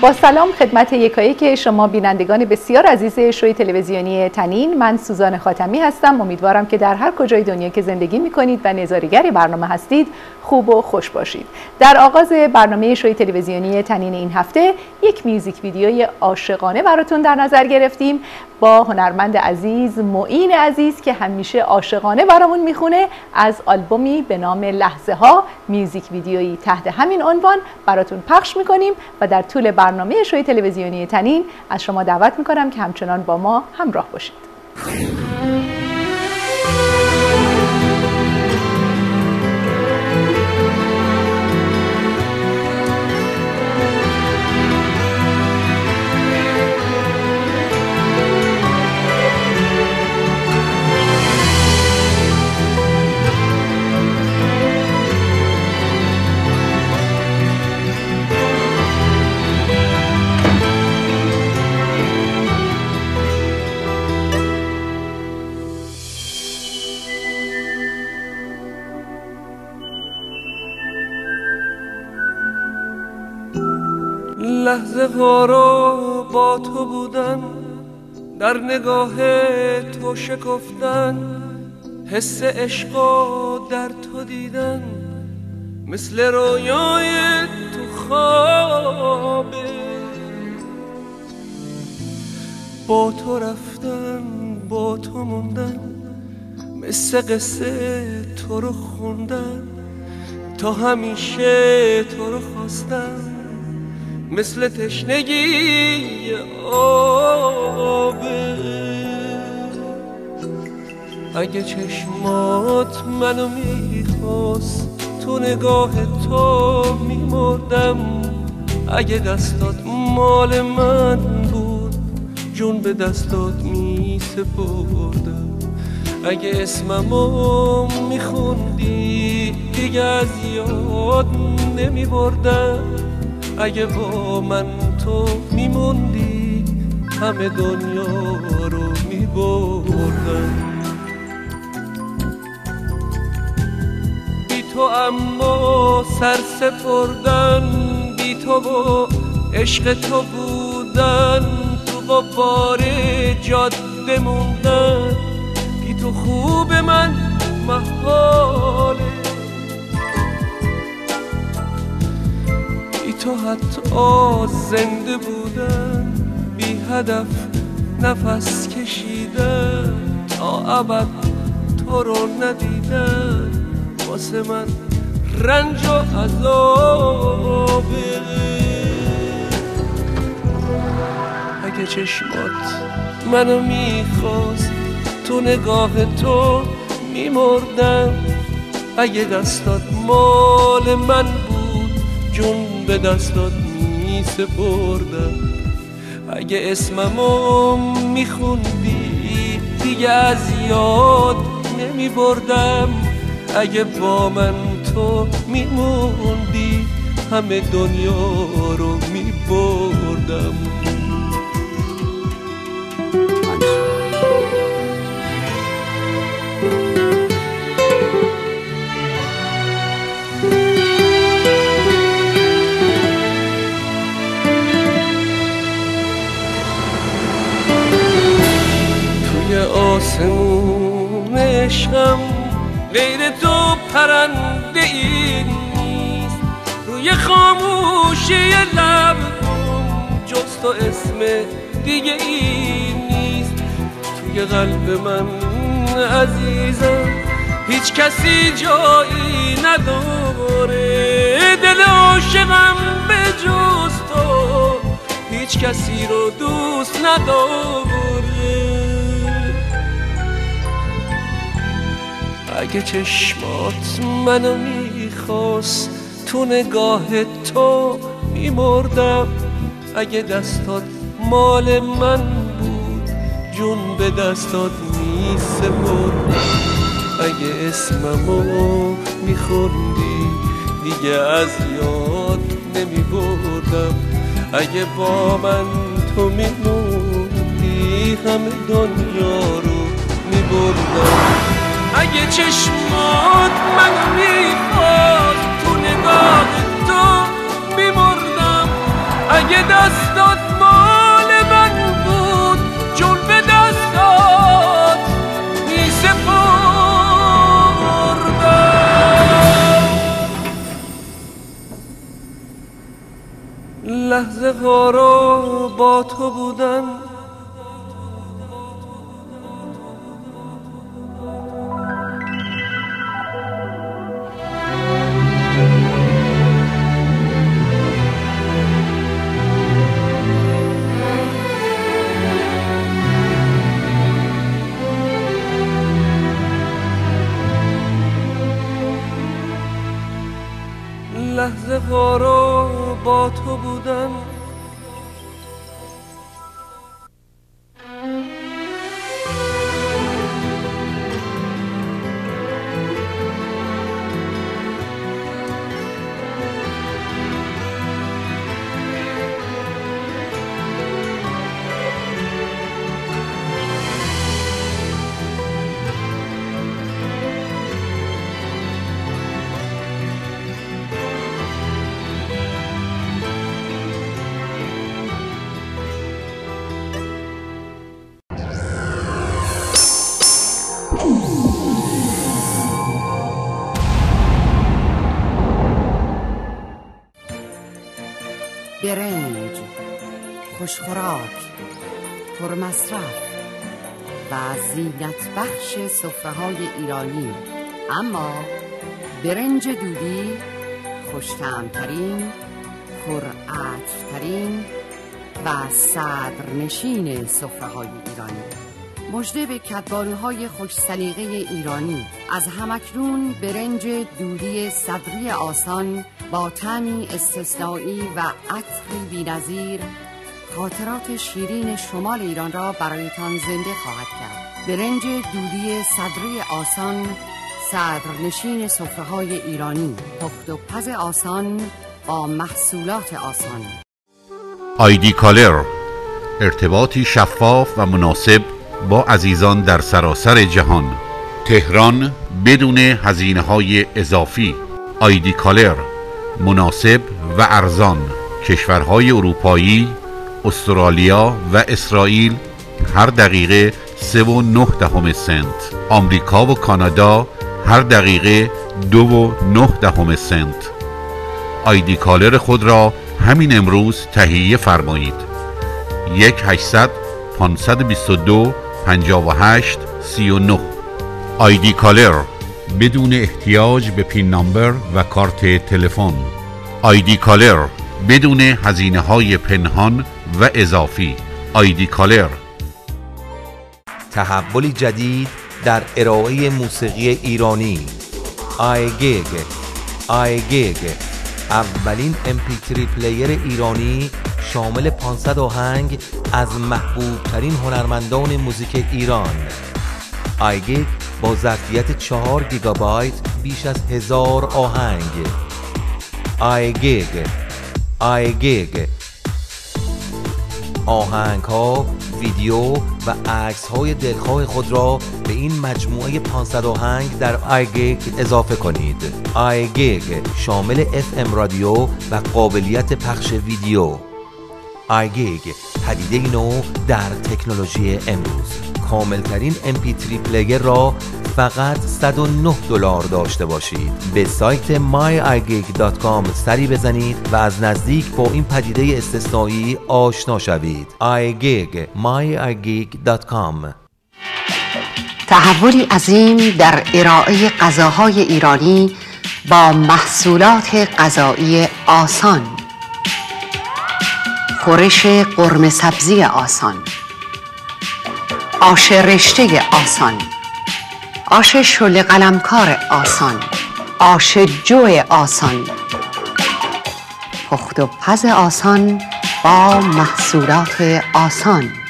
با سلام خدمت یکایک شما بینندگان بسیار عزیز شوی تلویزیونی تنین. من سوزان خاتمی هستم. امیدوارم که در هر کجای دنیا که زندگی میکنید و نظاره‌گر برنامه هستید خوب و خوش باشید. در آغاز برنامه شوی تلویزیونی تنین این هفته یک میوزیک ویدیوی عاشقانه براتون در نظر گرفتیم با هنرمند عزیز معین عزیز که همیشه عاشقانه برامون میخونه از آلبومی به نام لحظه ها. میوزیک ویدیویی تحت همین عنوان براتون پخش میکنیم و در طول برنامه شوی تلویزیونی تنین از شما دعوت میکنم که همچنان با ما همراه باشید. لحظه ها را با تو بودن، در نگاه تو شکفتن، حس عشقا در تو دیدن، مثل رویای تو خوابه. با تو رفتن، با تو موندن، مثل قصه تو رو خوندن، تا همیشه تو رو خواستن، مثل تشنگی آبه. اگه چشمات منو میخواست، تو نگاه تو میمردم، اگه دستات مال من بود، جون به دستات میسپردم، اگه اسممو میخوندی دیگه از یاد نمیبردم، اگه با من تو میموندی همه دنیا رو میبردم. بی تو اما سرسپردن، بی تو و عشق تو بودن، تو و بار جاده موندن، بی تو خوب من محاله. تو حتی زنده بودن، بی هدف نفس کشیدن، تا ابد تو رو ندیدن، واسه من رنج و عذابه. اگه چشمات منو میخواست، تو نگاه تو میمردم، اگه دستات مال من بود، جون به دستات می سپردم، اگه اسممو میخوندی دیگه از یاد نمی بردم، اگه با من تو میموندی همه دنیا رو می بردم. آسمون عشقم غیر تو پرنده ای نیست، روی خاموشی لبم جز تو اسم دیگه ای نیست. توی قلب من عزیزم هیچ کسی جایی نداره، دل عاشقم به جز تو هیچ کسی رو دوست نداره. اگه چشمات منو میخواست، تو نگاه تو میمردم، اگه دستات مال من بود، جون به دستات میسپردم، اگه اسممو میخوندی دیگه از یاد نمیبردم، اگه با من تو میموندی همه دنیا رو میبردم. اگه چشمات منو میخواست، تو نگاه تو میمردم، اگه دستات مال من بود، چون به دستات می سپردم. لحظه ها را با تو بودم، لحظه ها را با تو بودم. برنج، خوشخوراک، پرمصرف و زینت بخش سفره‌های ایرانی، اما برنج دودی خوش‌طعم‌ترین، پرعطرترین و صدرنشین سفره‌های ایرانی. مژده به کدبانوهای خوش سلیقه ایرانی، از همکنون برنج دودی صدری آسان با طعمی استثنایی و عطری بی‌نظیر خاطرات شیرین شمال ایران را برایتان زنده خواهد کرد. برنج دودی صدری آسان، صدرنشین سفره‌های ایرانی، پخت و پز آسان با محصولات آسان. آیدی کالر، ارتباطی شفاف و مناسب با عزیزان در سراسر جهان. تهران بدون هزینه‌های اضافی. آیدی کالر، مناسب و ارزان. کشورهای اروپایی، استرالیا و اسرائیل هر دقیقه 3.9 سنت. آمریکا و کانادا هر دقیقه 2.9 سنت. آیدی کالر خود را همین امروز تهیه فرمایید. 1-800-522-5839. آیدی کالر بدون احتیاج به پین نامبر و کارت تلفن. آیدی کالر بدون هزینه های پنهان و اضافی. آیدی کالر. تحولی جدید در ارائه موسیقی ایرانی. آیگیگ. آیگیگ اولین MP3 پلیر ایرانی شامل 500 آهنگ از محبوب ترین هنرمندان موزیک ایران. آیگیگ با ظرفیت 4 گیگابایت بیش از 1000 آهنگ. آیگیگ. آیگیگ آهنگ ها، ویدیو و عکس های دلخواه خود را به این مجموعه 500 آهنگ در آیگیگ اضافه کنید. آیگیگ شامل FM رادیو و قابلیت پخش ویدیو. آیگیگ پدیده نو در تکنولوژی امروز. کاملترین MP3 پلیر را فقط $109 داشته باشید. به سایت myageek.com سری بزنید و از نزدیک با این پدیده استثنایی آشنا شوید. iGig myageek.com. تحولی عظیم در ارائه غذاهای ایرانی با محصولات غذایی آسان. خورش قرمه سبزی آسان، آش رشته آسان، آش شل قلمکار آسان، آش جو آسان، پخت و پز آسان با محصولات آسان.